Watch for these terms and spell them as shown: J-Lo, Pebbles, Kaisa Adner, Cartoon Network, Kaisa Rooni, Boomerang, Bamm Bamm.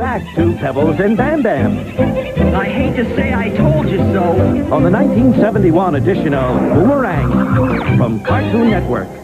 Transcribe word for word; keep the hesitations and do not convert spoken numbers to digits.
Back to Pebbles and Bamm Bamm. I hate to say I told you so. On the nineteen seventy-one edition of Boomerang from Cartoon Network.